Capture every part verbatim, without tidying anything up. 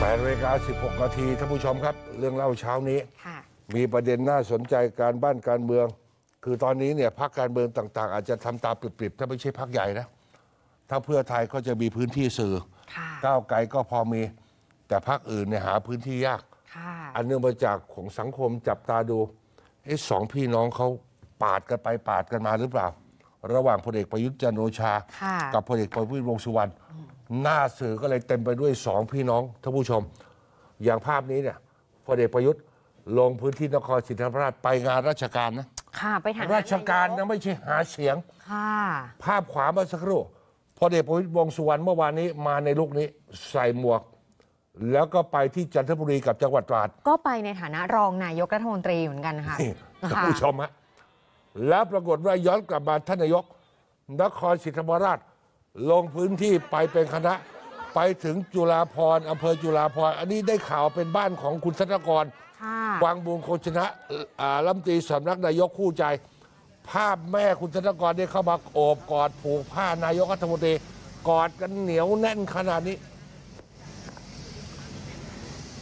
แปดนาฬิกาสิบหกนาทีท่านผู้ชมครับเรื่องเล่าเช้านี้มีประเด็นน่าสนใจการบ้านการเมืองคือตอนนี้เนี่ยพรรคการเมืองต่างๆอาจจะทำตาปริบๆถ้าไม่ใช่พรรคใหญ่นะถ้าเพื่อไทยก็จะมีพื้นที่สื่อก้าวไกลก็พอมีแต่พรรคอื่นเนี่ยหาพื้นที่ยากอันเนื่องมาจากของสังคมจับตาดูไอ้สองพี่น้องเขาปาดกันไปปาดกันมาหรือเปล่าระหว่างพลเอกประยุทธ์จันทร์โอชากับพลเอกประวิตรวงษ์สุวรรณหน้าสื่อก็เลยเต็มไปด้วยสองพี่น้องท่านผู้ชมอย่างภาพนี้เนี่ยพลเอกประยุทธ์ลงพื้นที่นครศรีธรรมราชไปงานราชการนะค่ะไปทางราชการนะไม่ใช่หาเสียงค่ะภาพขวาเมื่อสักครู่พลเอกประวิตรวงษ์สุวรรณเมื่อวานนี้มาในลุคนี้ใส่หมวกแล้วก็ไปที่จันทบุรีกับจังหวัดตราดก็ไปในฐานะรองนายกรัฐมนตรีเหมือนกันค่ะท่านผู้ชมฮะแล้วปรากฏว่าย้อนกลับมาท่านนายกนครศรีธรรมราชลงพื้นที่ไปเป็นคณะไปถึงจุฬาภรณ์อำเภอจุฬาภรณ์อันนี้ได้ข่าวเป็นบ้านของคุณธนกรกวางบุญโคชนะรัฐมนตรีสำนักนายกคู่ใจภาพแม่คุณธนกรได้เข้ามาโอบกอดผูกผ้านายกรัฐมนตรีกอดกันเหนียวแน่นขนาดนี้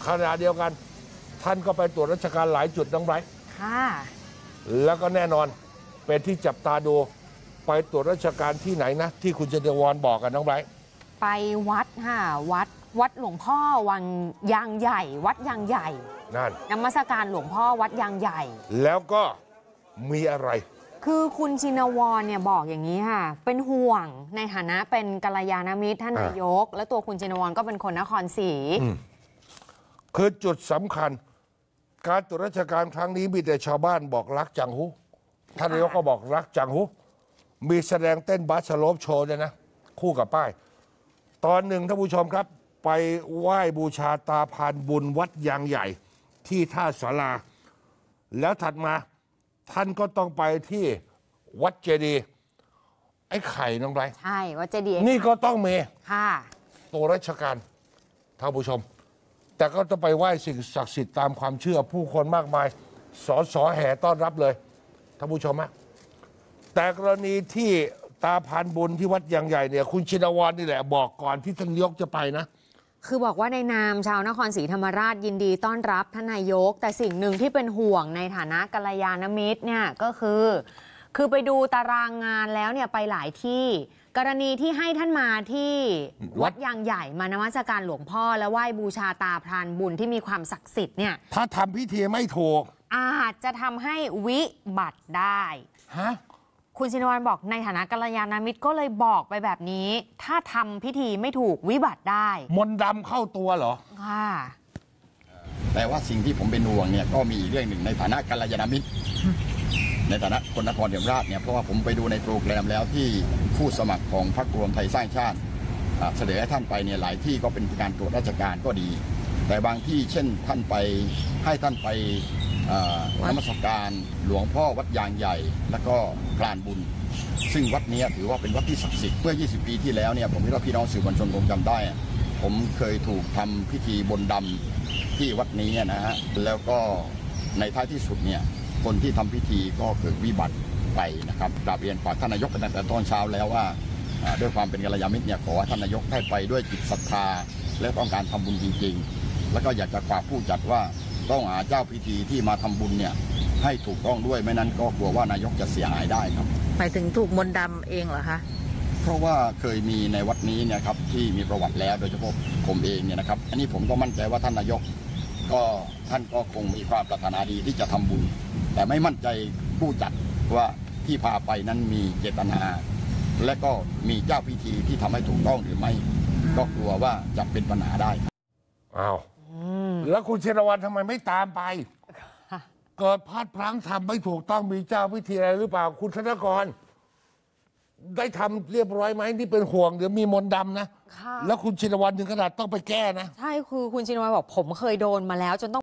ขณะเดียวกันท่านก็ไปตรวจราชการหลายจุดดังไรแล้วก็แน่นอนเป็นที่จับตาดูไปตรวจราชการที่ไหนนะที่คุณเจริญวรบอกกันน้องไบร์ทไปวัดค่ะวัดวัดหลวงพ่อวังยางใหญ่วัดยางใหญ่นั่นนมัสการหลวงพ่อวัดยางใหญ่แล้วก็มีอะไรคือคุณชินวรเนี่ยบอกอย่างนี้ค่ะเป็นห่วงในฐานะเป็นกัลยาณมิตรท่านนายกและตัวคุณชินวรก็เป็นคนนครศรีคือจุดสำคัญการตรวจราชการครั้งนี้มีแต่ชาวบ้านบอกรักจังหูท่านนายกก็บอกรักจังหูมีแสดงเต้นบาสโลปโชว์ด้วยนะคู่กับป้ายตอนหนึ่งท่านผู้ชมครับไปไหว้บูชาตาพานบุญวัดยางใหญ่ที่ท่าศาลาแล้วถัดมาท่านก็ต้องไปที่วัดเจดีย์ไอ้ไข่น้องไรใช่วัดเจดีย์นี่ก็ต้องเมค่ะตัวราชการท่านผู้ชมแต่ก็ต้องไปไหว้สิ่งศักดิ์สิทธิ์ตามความเชื่อผู้คนมากมายสอสอแห่ต้อนรับเลยท่านผู้ชมฮะแต่กรณีที่ตาพานบุญที่วัดยางใหญ่เนี่ยคุณชินวรนี่แหละบอกก่อนที่ท่านนายกจะไปนะคือบอกว่าในนามชาวนครศรีธรรมราชยินดีต้อนรับท่านนายกแต่สิ่งหนึ่งที่เป็นห่วงในฐานะกัลยาณมิตรเนี่ยก็คือคือไปดูตารางงานแล้วเนี่ยไปหลายที่กรณีที่ให้ท่านมาที่วัดยางใหญ่มานมัสการหลวงพ่อและไหว้บูชาตาพรานบุญที่มีความศักดิ์สิทธิ์เนี่ยถ้าทำพิธีไม่ถูกอาจจะทำให้วิบัติได้ฮะคุณชินวรบอกในฐานะกัลยาณมิตรก็เลยบอกไปแบบนี้ถ้าทำพิธีไม่ถูกวิบัติได้มนต์ดำเข้าตัวเหรอค่ะแต่ว่าสิ่งที่ผมเป็นห่วงเนี่ยก็มีเรื่องหนึ่งในฐานะกัลยาณมิตรในฐานะคนนครศรีธรรมราชเนี่ยเพราะว่าผมไปดูในโปรแกรมแล้วที่ผู้สมัครของพรรครวมไทยสร้างชาติเสนอให้ท่านไปเนี่ยหลายที่ก็เป็นการตรวจราชการก็ดีแต่บางที่เช่นท่านไปให้ท่านไปนมัสการหลวงพ่อวัดยางใหญ่แล้วก็พรานบุญซึ่งวัดนี้ถือว่าเป็นวัดที่ศักดิ์สิทธิ์เมื่อยี่สิบปีที่แล้วเนี่ยผมคิดว่าพี่น้องสื่อมวลชนคงจำได้ผมเคยถูกทำพิธีบนดำที่วัดนี้นะฮะแล้วก็ในท้ายที่สุดเนี่ยคนที่ทำพิธีก็เกิดวิบัติไปนะครับกราบเรียนฝากท่านนายกตั้งแต่ตอนเช้าแล้วว่าด้วยความเป็นกัลยาณมิตรเนี่ยขอว่าท่านนายกให้ไปด้วยจิตศรัทธาและต้องการทำบุญจริงๆแล้วก็อยากจะฝากผู้จัดว่าต้องหาเจ้าพิธีที่มาทำบุญเนี่ยให้ถูกต้องด้วยไม่นั้นก็กลัวว่านายกจะเสียหายได้ครับหมายถึงถูกมนต์ดำเองเหรอคะเพราะว่าเคยมีในวัดนี้เนี่ยครับที่มีประวัติแล้วโดยเฉพาะผมเองเนี่ยนะครับอันนี้ผมก็มั่นใจว่าท่านนายกก็ท่านก็คงมีความปรารถนาดีที่จะทำบุญแต่ไม่มั่นใจผู้จัดว่าที่พาไปนั้นมีเจตนาและก็มีเจ้าพิธีที่ทำให้ถูกต้องหรือไม่ก็กลัวว่าจะเป็นปัญหาได้ครับอ้าวแล้วคุณเชนวันทำไมไม่ตามไปเกิดพลาดพลั้งทำไม่ถูกต้องมีเจ้าพิธีอะไรหรือเปล่าคุณธนกรได้ทำเรียบร้อยไหมนี่เป็นห่วงเดี๋ยวมีมนต์ดำนะแล้วคุณชินวรถึงขนาดต้องไปแก้นะใช่คือคุณชินวรบอกผมเคยโดนมาแล้วจนต้อง